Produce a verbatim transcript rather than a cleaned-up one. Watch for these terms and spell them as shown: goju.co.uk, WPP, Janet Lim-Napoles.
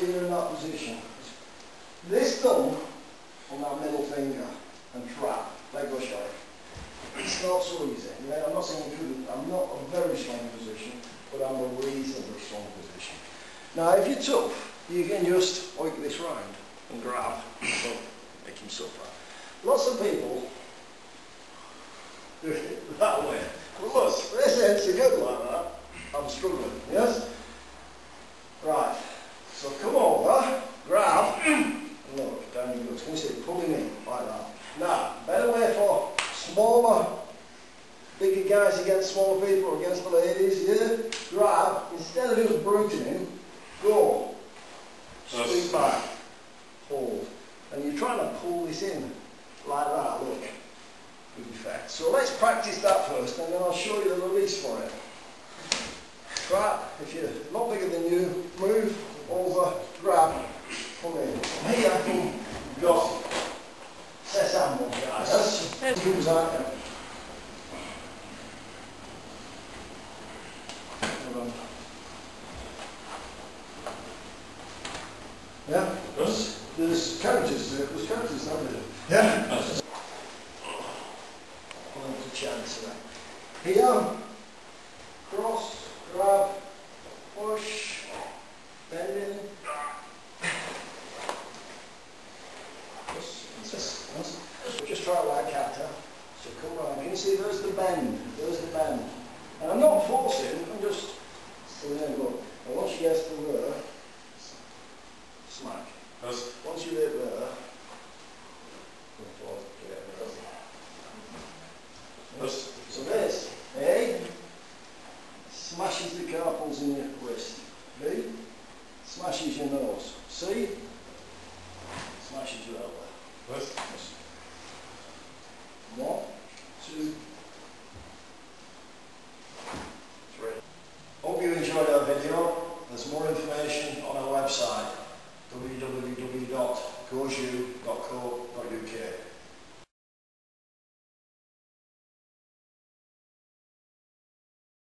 You're in that position. This thumb on that middle finger and trap, let go sharp. It's not so easy. Right? I'm not saying I'm not a very strong position, but I'm a reasonably strong position. Now if you're tough, you can just oink this round and grab, so make him suffer. Lots of people do it that way. But look, this ain't so good like that. I'm struggling, yes? Right. So come over, grab, and look, down he goes. Can you see it pulling in like that? Now, better way for smaller, bigger guys against smaller people, against the ladies, yeah? Grab, instead of just bruising him, go. Swing back, hold. And you're trying to pull this in like that, look. Good effect. So let's practice that first, and then I'll show you the release for it. Grab, if you're not bigger than you, move. Over, grab, come in. Here I come, go. Sesamo, guys. Let's do that. Yeah? Yes? There's characters there, there's characters there. Yeah? Yes. Well, there's a chance there. Here, cross, grab, push. Bend it in. Just, just try it like kata. So come round. Can you see there's the bend? There's the bend. And I'm not forcing, I'm just still there. Look. And once you get to there, smack. Yes. Once you get there, yes. So this, A, smashes the carpals in your wrist. B, smashes your nose. See? Smashes your elbow. Yes. Yes. One, two, three. Hope you enjoyed our video. There's more information on our website, w w w dot goju dot co dot u k.